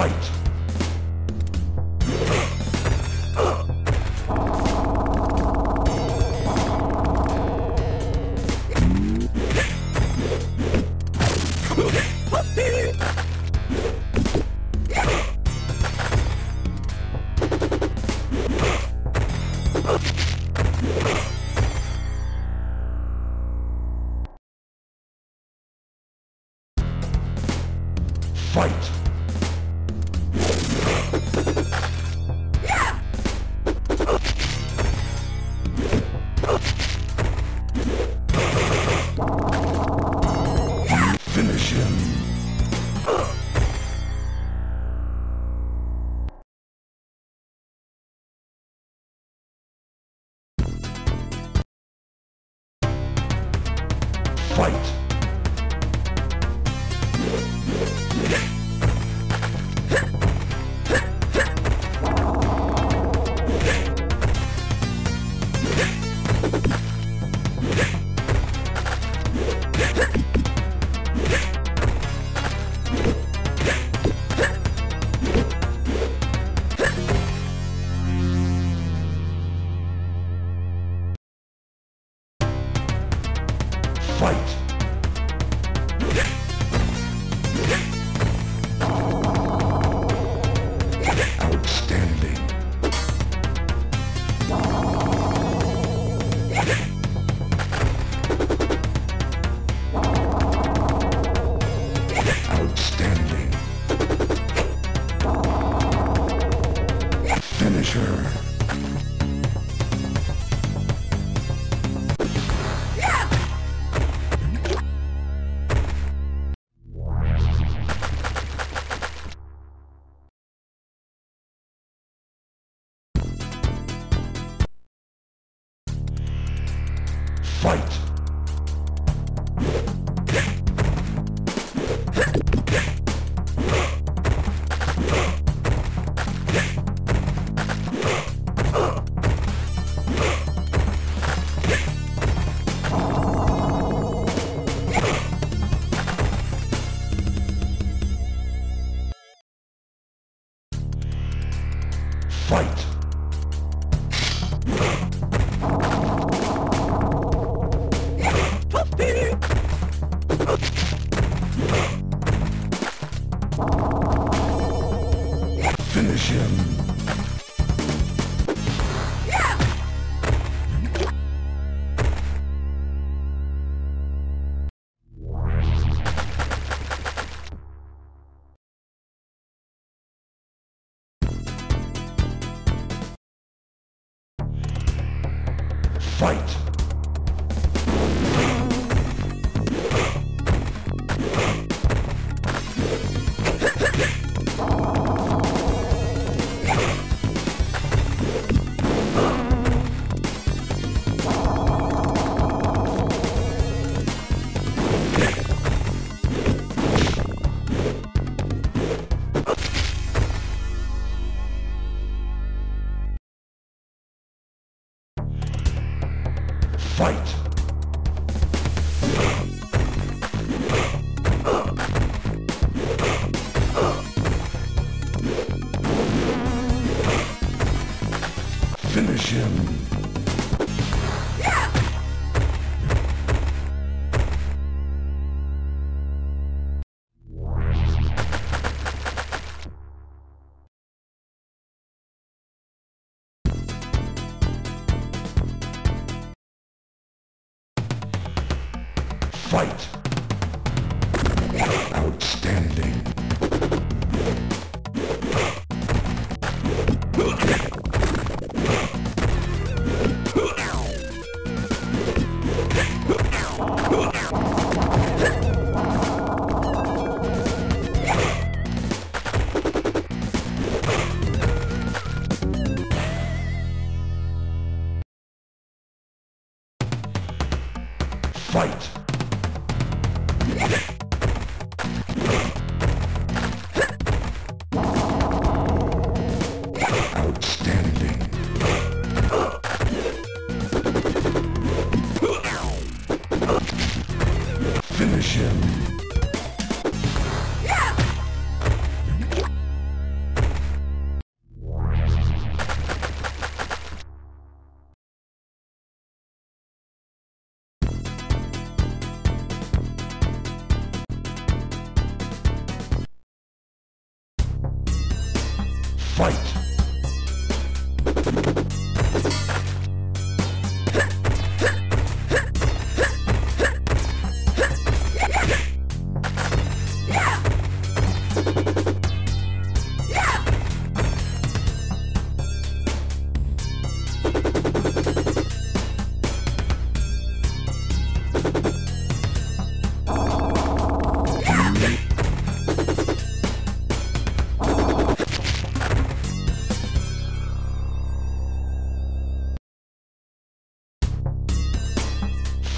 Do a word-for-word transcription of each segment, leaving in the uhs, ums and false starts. Fight! Fight! Finish him! Fight! Fight! Outstanding! Outstanding! Finisher! Fight! Fight! Finish him! Fight! Fight! Finish him! Fight! Outstanding! Fight! Outstanding! Finish him! Fight!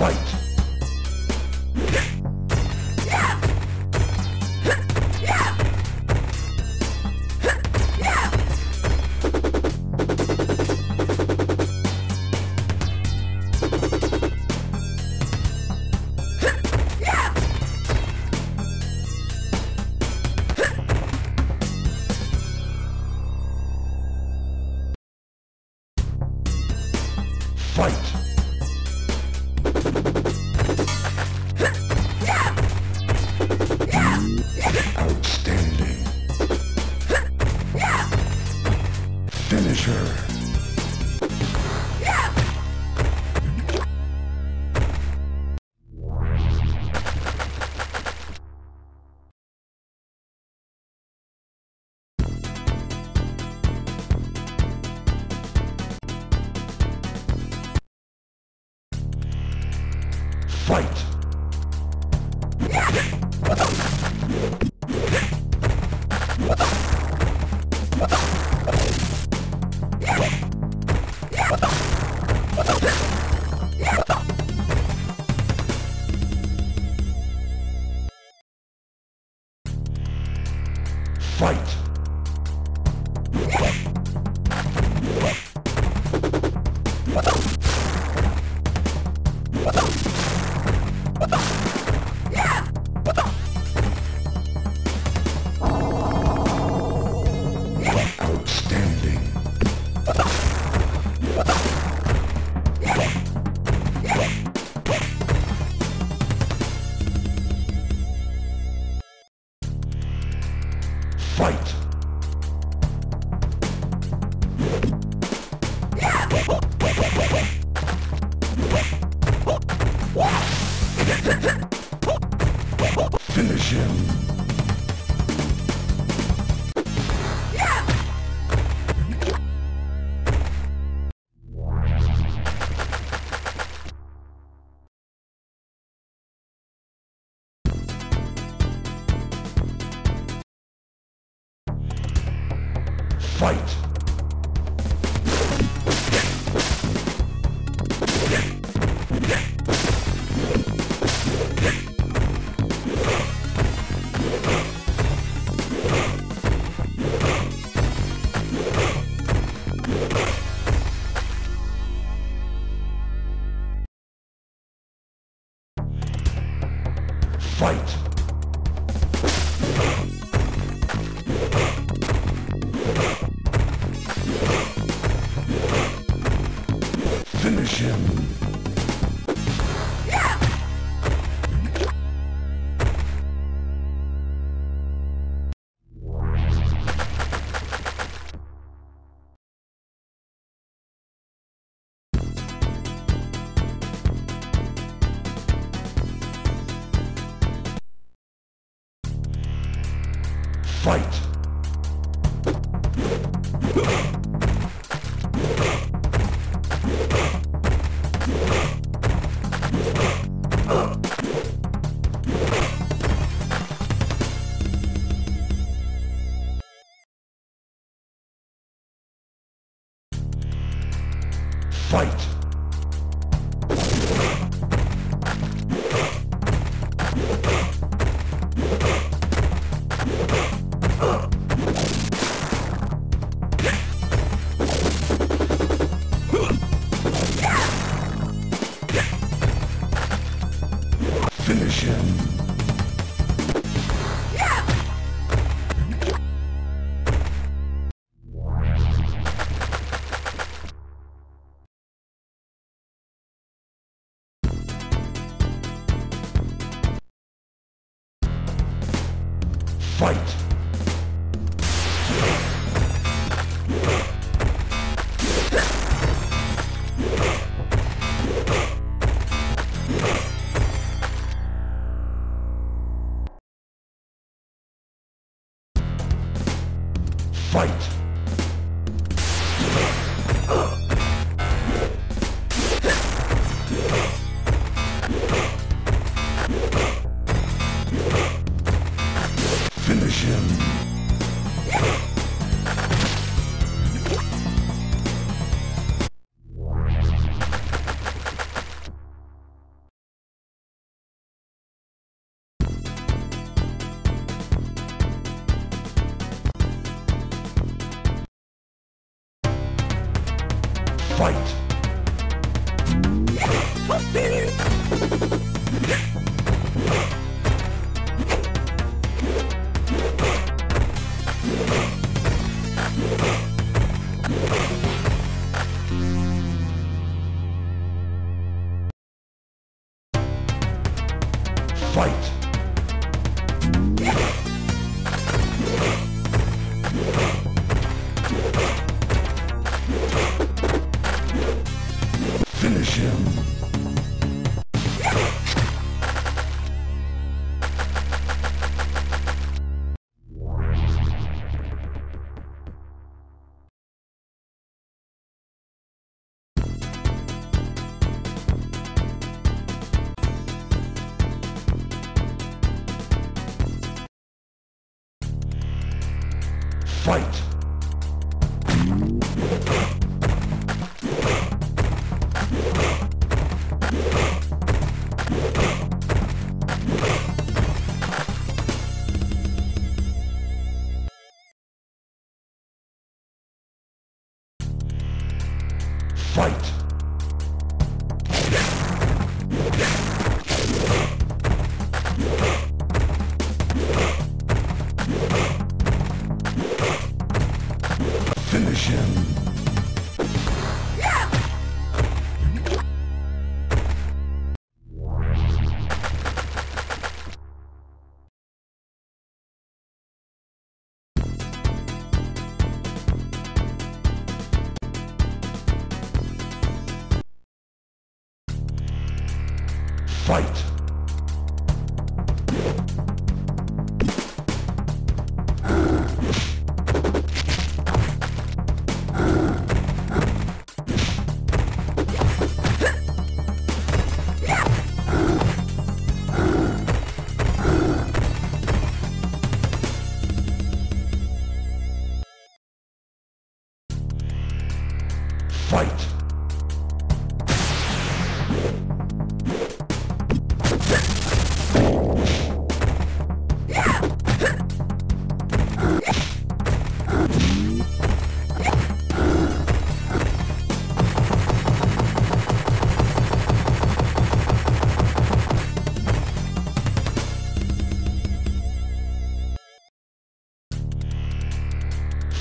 Fight! Fight! Finisher. Fight. Fight. Outstanding. Fight! Finish him! Fight! Fight! Finish him! Yeah. Fight! Fight! Finish him! Fight! Fight! Finish him! Fight! Fight! Finish him! Fight! Fight! Finish him! Fight! Fight!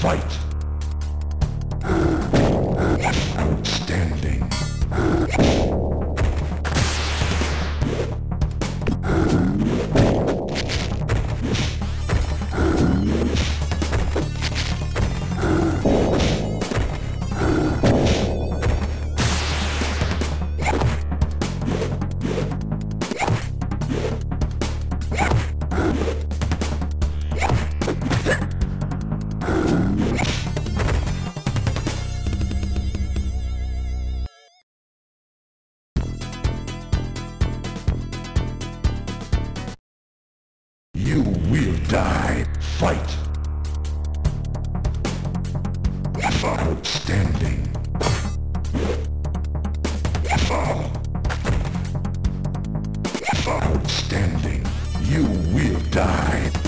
Fight! Outstanding! Die! Fight! Outstanding! Outstanding! You will die!